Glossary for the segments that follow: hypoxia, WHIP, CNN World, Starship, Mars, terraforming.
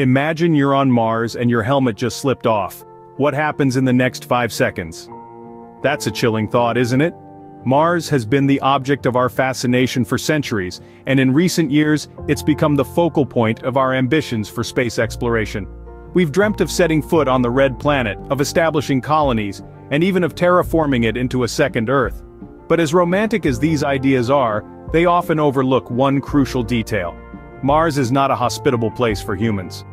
Imagine you're on Mars and your helmet just slipped off. What happens in the next 5 seconds? That's a chilling thought, isn't it? Mars has been the object of our fascination for centuries, and in recent years, it's become the focal point of our ambitions for space exploration. We've dreamt of setting foot on the red planet, of establishing colonies, and even of terraforming it into a second Earth. But as romantic as these ideas are, they often overlook one crucial detail. Mars is not a hospitable place for humans.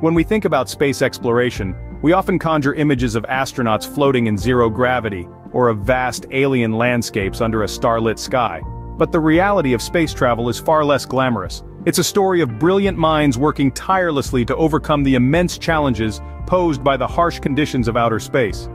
When we think about space exploration, we often conjure images of astronauts floating in zero gravity, or of vast alien landscapes under a starlit sky. But the reality of space travel is far less glamorous. It's a story of brilliant minds working tirelessly to overcome the immense challenges posed by the harsh conditions of outer space.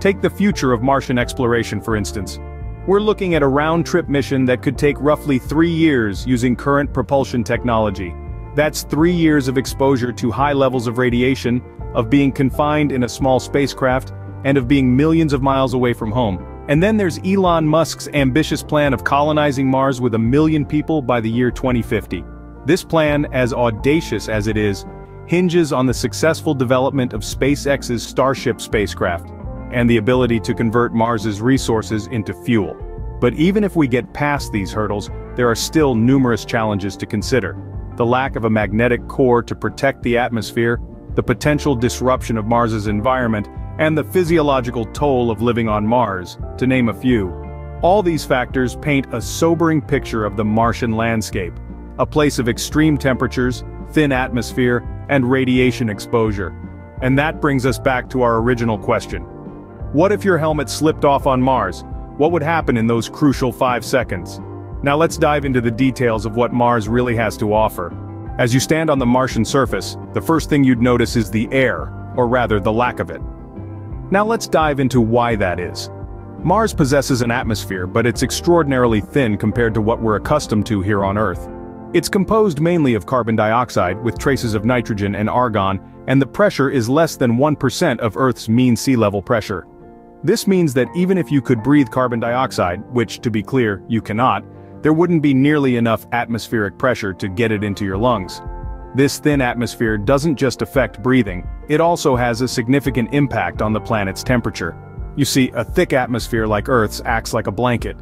Take the future of Martian exploration, for instance. We're looking at a round-trip mission that could take roughly 3 years using current propulsion technology. That's 3 years of exposure to high levels of radiation, of being confined in a small spacecraft, and of being millions of miles away from home. And then there's Elon Musk's ambitious plan of colonizing Mars with 1 million people by the year 2050. This plan, as audacious as it is, hinges on the successful development of SpaceX's Starship spacecraft and the ability to convert Mars's resources into fuel. But even if we get past these hurdles, there are still numerous challenges to consider. The lack of a magnetic core to protect the atmosphere, the potential disruption of Mars's environment, and the physiological toll of living on Mars, to name a few. All these factors paint a sobering picture of the Martian landscape, a place of extreme temperatures, thin atmosphere, and radiation exposure. And that brings us back to our original question. What if your helmet slipped off on Mars? What would happen in those crucial 5 seconds? Now let's dive into the details of what Mars really has to offer. As you stand on the Martian surface, the first thing you'd notice is the air, or rather the lack of it. Now let's dive into why that is. Mars possesses an atmosphere, but it's extraordinarily thin compared to what we're accustomed to here on Earth. It's composed mainly of carbon dioxide, with traces of nitrogen and argon, and the pressure is less than 1% of Earth's mean sea level pressure. This means that even if you could breathe carbon dioxide, which, to be clear, you cannot, there wouldn't be nearly enough atmospheric pressure to get it into your lungs. This thin atmosphere doesn't just affect breathing, it also has a significant impact on the planet's temperature. You see, a thick atmosphere like Earth's acts like a blanket,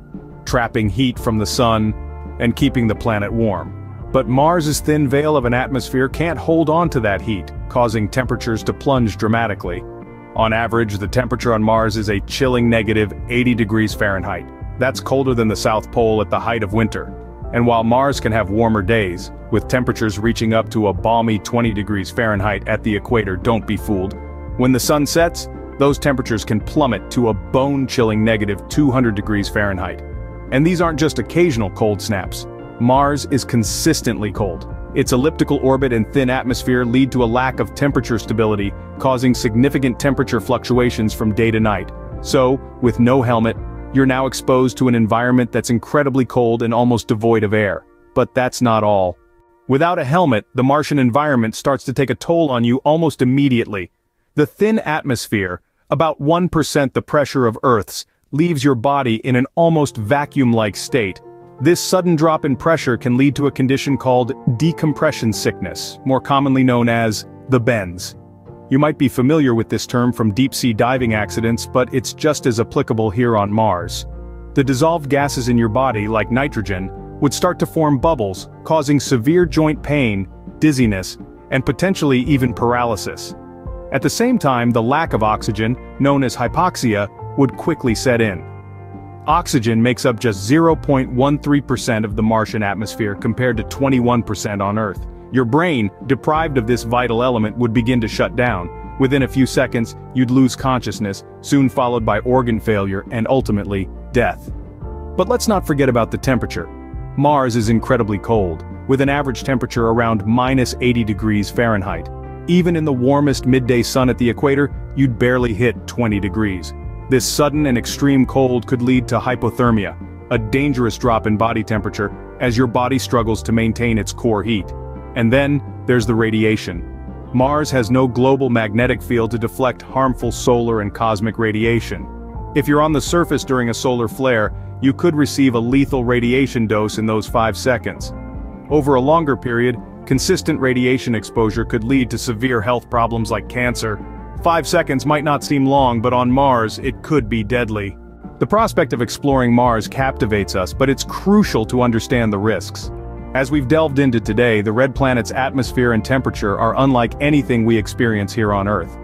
trapping heat from the sun and keeping the planet warm. But Mars's thin veil of an atmosphere can't hold on to that heat, causing temperatures to plunge dramatically. On average, the temperature on Mars is a chilling -80°F. That's colder than the South Pole at the height of winter. And while Mars can have warmer days, with temperatures reaching up to a balmy 20°F at the equator, don't be fooled. When the sun sets, those temperatures can plummet to a bone-chilling -200°F. And these aren't just occasional cold snaps. Mars is consistently cold. Its elliptical orbit and thin atmosphere lead to a lack of temperature stability, causing significant temperature fluctuations from day to night. So, with no helmet, you're now exposed to an environment that's incredibly cold and almost devoid of air. But that's not all. Without a helmet, the Martian environment starts to take a toll on you almost immediately. The thin atmosphere, about 1% the pressure of Earth's, leaves your body in an almost vacuum-like state. This sudden drop in pressure can lead to a condition called decompression sickness, more commonly known as the bends. You might be familiar with this term from deep-sea diving accidents, but it's just as applicable here on Mars. The dissolved gases in your body, like nitrogen, would start to form bubbles, causing severe joint pain, dizziness, and potentially even paralysis. At the same time, the lack of oxygen, known as hypoxia, would quickly set in. Oxygen makes up just 0.13% of the Martian atmosphere compared to 21% on Earth. Your brain, deprived of this vital element, would begin to shut down. Within a few seconds, you'd lose consciousness, soon followed by organ failure and ultimately, death. But let's not forget about the temperature. Mars is incredibly cold, with an average temperature around -80°F. Even in the warmest midday sun at the equator, you'd barely hit 20 degrees. This sudden and extreme cold could lead to hypothermia, a dangerous drop in body temperature, as your body struggles to maintain its core heat. And then, there's the radiation. Mars has no global magnetic field to deflect harmful solar and cosmic radiation. If you're on the surface during a solar flare, you could receive a lethal radiation dose in those 5 seconds. Over a longer period, Consistent radiation exposure could lead to severe health problems like cancer. 5 seconds might not seem long, but on Mars, it could be deadly. The prospect of exploring Mars captivates us, but it's crucial to understand the risks. As we've delved into today, the red planet's atmosphere and temperature are unlike anything we experience here on Earth.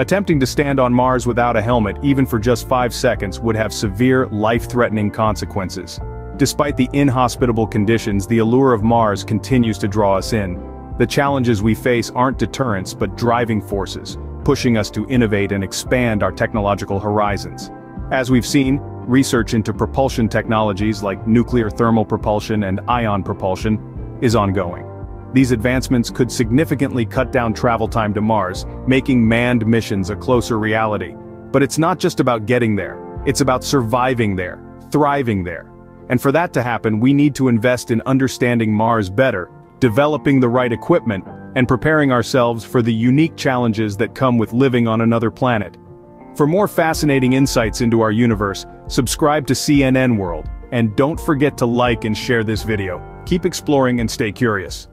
Attempting to stand on Mars without a helmet, even for just 5 seconds, would have severe, life-threatening consequences. Despite the inhospitable conditions, the allure of Mars continues to draw us in. The challenges we face aren't deterrents but driving forces, pushing us to innovate and expand our technological horizons. As we've seen, research into propulsion technologies like nuclear thermal propulsion and ion propulsion is ongoing. These advancements could significantly cut down travel time to Mars, making manned missions a closer reality. But it's not just about getting there, it's about surviving there, thriving there. And for that to happen, we need to invest in understanding Mars better, developing the right equipment, and preparing ourselves for the unique challenges that come with living on another planet. For more fascinating insights into our universe, subscribe to CNN World, and don't forget to like and share this video. Keep exploring and stay curious.